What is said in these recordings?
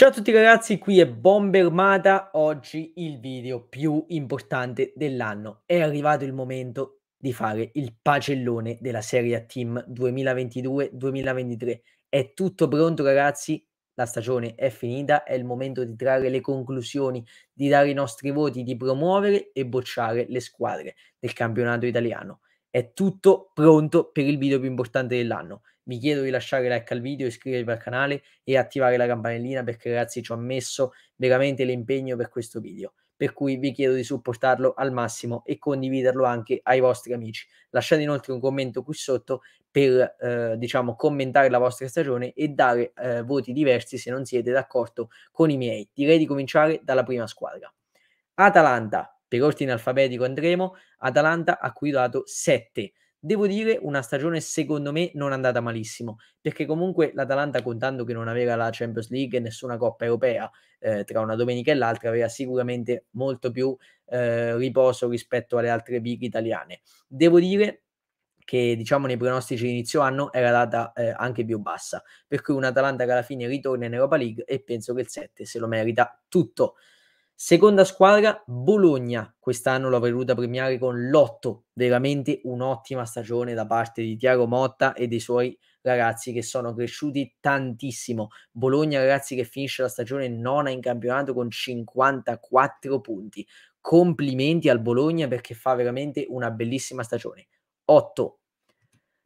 Ciao a tutti ragazzi, qui è Bombermata. Oggi il video più importante dell'anno. È arrivato il momento di fare il pacellone della Serie A Team 2022-2023. È tutto pronto ragazzi, la stagione è finita, è il momento di trarre le conclusioni, di dare i nostri voti, di promuovere e bocciare le squadre del campionato italiano. È tutto pronto per il video più importante dell'anno. Vi chiedo di lasciare like al video, iscrivervi al canale e attivare la campanellina, perché ragazzi ci ho messo veramente l'impegno per questo video, per cui vi chiedo di supportarlo al massimo e condividerlo anche ai vostri amici. Lasciate inoltre un commento qui sotto per commentare la vostra stagione e dare voti diversi se non siete d'accordo con i miei. Direi di cominciare dalla prima squadra, Atalanta. Per ordine alfabetico andremo. Atalanta a cui ho dato 7. Devo dire una stagione secondo me non andata malissimo, perché comunque l'Atalanta, contando che non aveva la Champions League e nessuna Coppa Europea tra una domenica e l'altra, aveva sicuramente molto più riposo rispetto alle altre big italiane. Devo dire che nei pronostici di inizio anno era data anche più bassa, per cui un'Atalanta che alla fine ritorna in Europa League e penso che il 7 se lo merita tutto. Seconda squadra, Bologna. Quest'anno l'ho voluta premiare con l'8, veramente un'ottima stagione da parte di Tiago Motta e dei suoi ragazzi che sono cresciuti tantissimo. Bologna ragazzi che finisce la stagione nona in campionato con 54 punti. Complimenti al Bologna perché fa veramente una bellissima stagione. 8.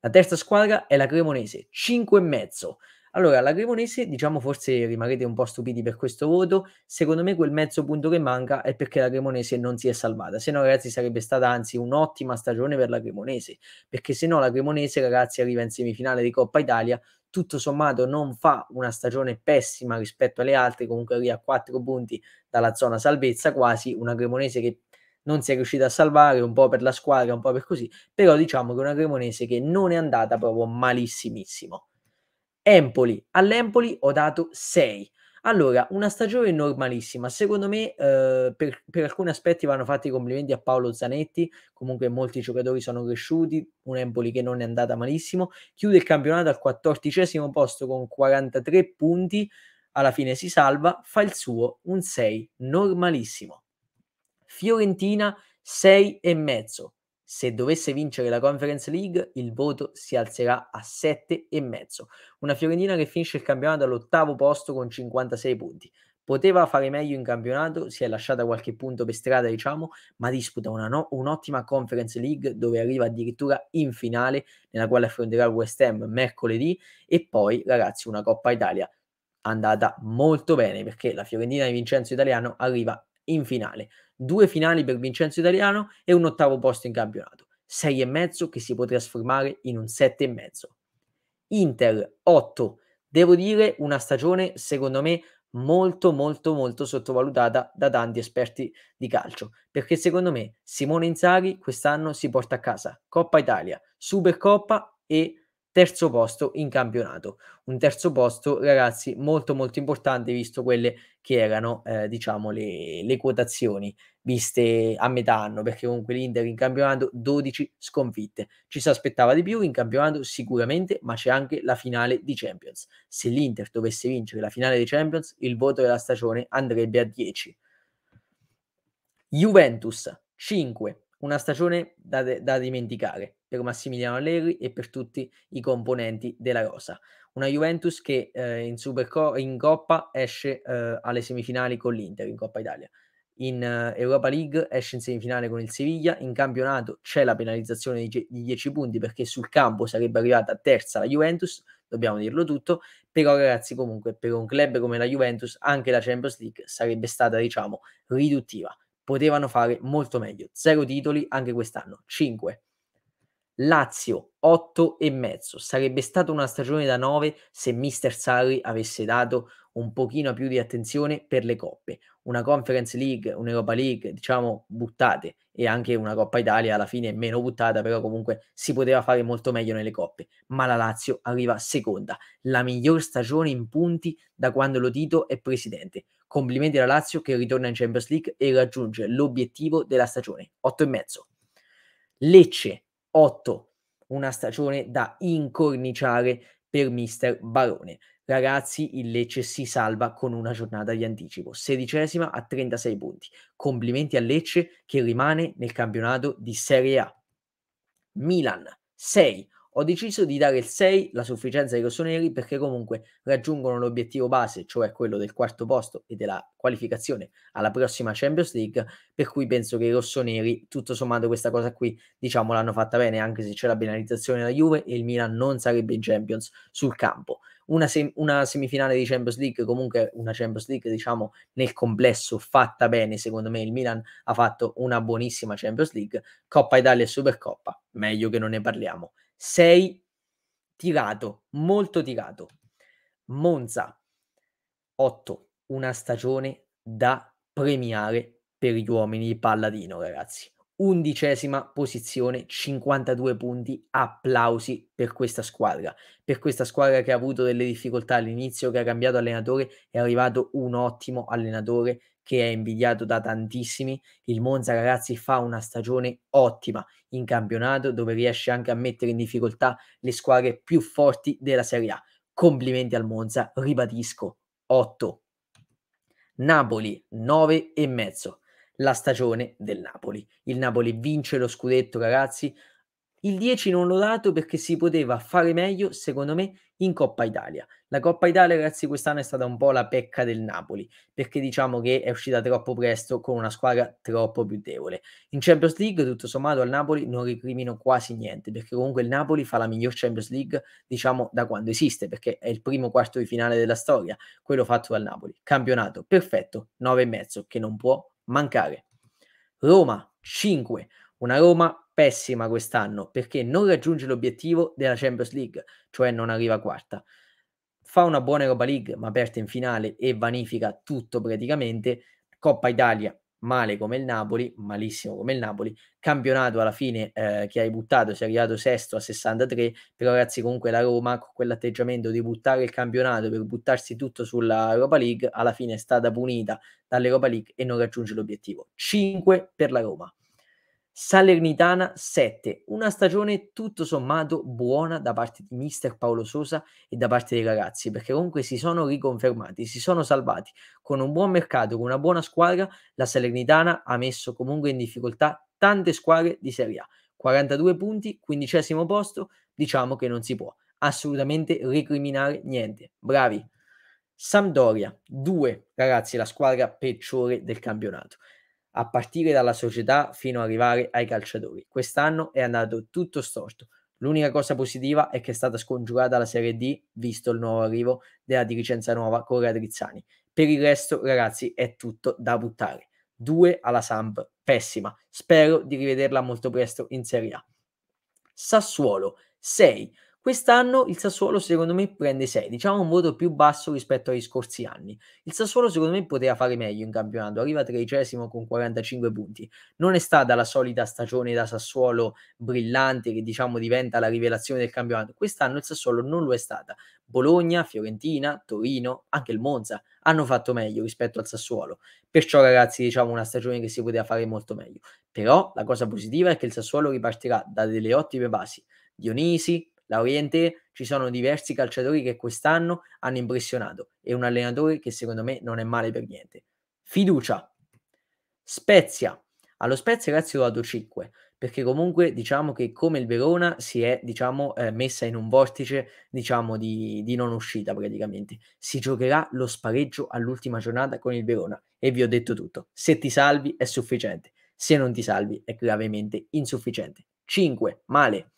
La terza squadra è la Cremonese, 5,5. Allora, la Cremonese, forse rimarrete un po' stupiti per questo voto. Secondo me quel mezzo punto che manca è perché la Cremonese non si è salvata, se no ragazzi sarebbe stata anzi un'ottima stagione per la Cremonese, perché se no la Cremonese ragazzi arriva in semifinale di Coppa Italia, tutto sommato non fa una stagione pessima rispetto alle altre, comunque arriva a 4 punti dalla zona salvezza quasi, una Cremonese che non si è riuscita a salvare, un po' per la squadra, un po' per così, però che è una Cremonese che non è andata proprio malissimissimo. Empoli. All'Empoli ho dato 6. Allora, una stagione normalissima, secondo me per alcuni aspetti vanno fatti i complimenti a Paolo Zanetti, comunque molti giocatori sono cresciuti, un Empoli che non è andata malissimo, chiude il campionato al 14° posto con 43 punti, alla fine si salva, fa il suo, un 6, normalissimo. Fiorentina 6,5. Se dovesse vincere la Conference League il voto si alzerà a 7,5. Una Fiorentina che finisce il campionato all'8° posto con 56 punti. Poteva fare meglio in campionato, si è lasciata qualche punto per strada ma disputa un'ottima Conference League dove arriva addirittura in finale, nella quale affronterà il West Ham mercoledì, e poi ragazzi una Coppa Italia andata molto bene perché la Fiorentina di Vincenzo Italiano arriva in finale. 2 finali per Vincenzo Italiano e un 8° posto in campionato. 6,5 che si può trasformare in un 7,5. Inter 8. Devo dire una stagione secondo me molto sottovalutata da tanti esperti di calcio, perché secondo me Simone Inzaghi quest'anno si porta a casa Coppa Italia, Supercoppa e terzo posto in campionato. Un terzo posto ragazzi molto importante, visto quelle che erano le quotazioni viste a metà anno, perché comunque l'Inter in campionato 12 sconfitte, ci si aspettava di più in campionato sicuramente, ma c'è anche la finale di Champions. Se l'Inter dovesse vincere la finale di Champions il voto della stagione andrebbe a 10. Juventus 5. Una stagione da dimenticare per Massimiliano Allegri e per tutti i componenti della rosa. Una Juventus che in Coppa esce alle semifinali con l'Inter in Coppa Italia, in Europa League esce in semifinale con il Siviglia, in campionato c'è la penalizzazione di 10 punti perché sul campo sarebbe arrivata terza la Juventus, dobbiamo dirlo tutto, però ragazzi comunque per un club come la Juventus anche la Champions League sarebbe stata riduttiva. Potevano fare molto meglio. 0 titoli anche quest'anno. 5. Lazio 8,5. Sarebbe stata una stagione da 9 se mister Sarri avesse dato un pochino più di attenzione per le coppe. Una Conference League, un'Europa League, buttate, e anche una Coppa Italia alla fine meno buttata, però comunque si poteva fare molto meglio nelle coppe. Ma la Lazio arriva seconda, la miglior stagione in punti da quando lo Tito è presidente. Complimenti alla Lazio che ritorna in Champions League e raggiunge l'obiettivo della stagione. 8,5. Lecce 8. Una stagione da incorniciare per mister Barone. Ragazzi, il Lecce si salva con una giornata di anticipo, 16ª a 36 punti. Complimenti al Lecce che rimane nel campionato di Serie A. Milan, 6. Ho deciso di dare il 6, la sufficienza ai rossoneri, perché comunque raggiungono l'obiettivo base, cioè quello del quarto posto e della qualificazione alla prossima Champions League, per cui penso che i rossoneri, tutto sommato, questa cosa qui, diciamo, l'hanno fatta bene, anche se c'è la penalizzazione della Juve e il Milan non sarebbe in Champions sul campo. Una semifinale di Champions League, comunque una Champions League, diciamo, nel complesso fatta bene. Secondo me il Milan ha fatto una buonissima Champions League. Coppa Italia e Supercoppa, meglio che non ne parliamo. 6, tirato, molto tirato. Monza, 8, una stagione da premiare per gli uomini di Palladino, ragazzi. 11ª posizione, 52 punti, applausi per questa squadra che ha avuto delle difficoltà all'inizio, che ha cambiato allenatore, è arrivato un ottimo allenatore che è invidiato da tantissimi. Il Monza, ragazzi, fa una stagione ottima in campionato, dove riesce anche a mettere in difficoltà le squadre più forti della Serie A. Complimenti al Monza, ribadisco, 8. Napoli, 9,5. La stagione del Napoli. Il Napoli vince lo scudetto, ragazzi. Il 10 non l'ho dato perché si poteva fare meglio, secondo me, in Coppa Italia. La Coppa Italia, ragazzi, quest'anno è stata un po' la pecca del Napoli, perché diciamo che è uscita troppo presto con una squadra troppo più debole. In Champions League, tutto sommato, al Napoli non recrimino quasi niente, perché comunque il Napoli fa la miglior Champions League, diciamo, da quando esiste, perché è il primo quarto di finale della storia, quello fatto dal Napoli. Campionato perfetto, 9,5, che non può mancare. Roma, 5. Una Roma pessima quest'anno, perché non raggiunge l'obiettivo della Champions League, cioè non arriva quarta. Fa una buona Europa League, ma perde in finale e vanifica tutto praticamente. Coppa Italia, male come il Napoli, malissimo come il Napoli. Campionato alla fine che hai buttato, sei arrivato sesto a 63, però ragazzi comunque la Roma con quell'atteggiamento di buttare il campionato per buttarsi tutto sulla Europa League, alla fine è stata punita dall'Europa League e non raggiunge l'obiettivo. 5 per la Roma. Salernitana, 7. Una stagione tutto sommato buona da parte di mister Paolo Sousa e da parte dei ragazzi, perché comunque si sono riconfermati, si sono salvati con un buon mercato, con una buona squadra. La Salernitana ha messo comunque in difficoltà tante squadre di Serie A. 42 punti, 15º posto, diciamo che non si può assolutamente recriminare niente. Bravi. Sampdoria, 2, ragazzi, la squadra peggiore del campionato, a partire dalla società fino ad arrivare ai calciatori. Quest'anno è andato tutto storto. L'unica cosa positiva è che è stata scongiurata la Serie D, visto il nuovo arrivo della dirigenza nuova con Radrizzani. Per il resto, ragazzi, è tutto da buttare. 2 alla Samp, pessima. Spero di rivederla molto presto in Serie A. Sassuolo, 6. Quest'anno il Sassuolo secondo me prende 6, diciamo un voto più basso rispetto agli scorsi anni. Il Sassuolo secondo me poteva fare meglio in campionato, arriva 13º con 45 punti. Non è stata la solita stagione da Sassuolo brillante che diciamo diventa la rivelazione del campionato. Quest'anno il Sassuolo non lo è stata. Bologna, Fiorentina, Torino, anche il Monza hanno fatto meglio rispetto al Sassuolo. Perciò ragazzi diciamo una stagione che si poteva fare molto meglio. Però la cosa positiva è che il Sassuolo ripartirà da delle ottime basi. Dionisi, L'Oriente, ci sono diversi calciatori che quest'anno hanno impressionato e un allenatore che secondo me non è male per niente. Fiducia. Spezia. Allo Spezia ragazzi ho dato 5, perché comunque diciamo che come il Verona si è diciamo messa in un vortice diciamo di non uscita praticamente. Si giocherà lo spareggio all'ultima giornata con il Verona e vi ho detto tutto. Se ti salvi è sufficiente, se non ti salvi è gravemente insufficiente. 5, male.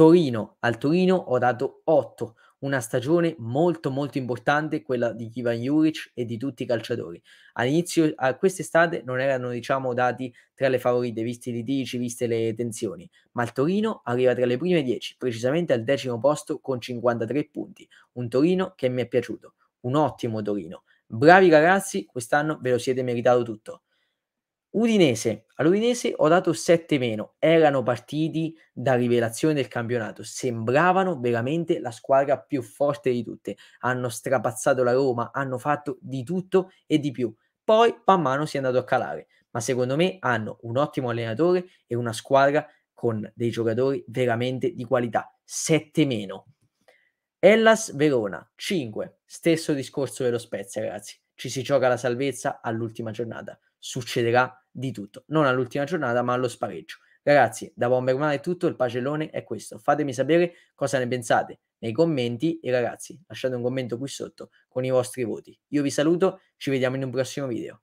Torino, al Torino ho dato 8, una stagione molto molto importante quella di Ivan Juric e di tutti i calciatori. All'inizio a quest'estate non erano diciamo dati tra le favorite, visti i litigi, viste le tensioni, ma il Torino arriva tra le prime 10, precisamente al 10º posto con 53 punti, un Torino che mi è piaciuto, un ottimo Torino. Bravi ragazzi, quest'anno ve lo siete meritato tutto. Udinese, all'Udinese ho dato 7 meno, erano partiti da rivelazione del campionato, sembravano veramente la squadra più forte di tutte, hanno strapazzato la Roma, hanno fatto di tutto e di più, poi man mano si è andato a calare, ma secondo me hanno un ottimo allenatore e una squadra con dei giocatori veramente di qualità. 7 meno. Hellas Verona 5, stesso discorso dello Spezia, ragazzi, ci si gioca la salvezza all'ultima giornata, succederà di tutto, non all'ultima giornata ma allo spareggio. Ragazzi, da Bombermata è tutto, il pagellone è questo, fatemi sapere cosa ne pensate nei commenti e ragazzi lasciate un commento qui sotto con i vostri voti. Io vi saluto, ci vediamo in un prossimo video.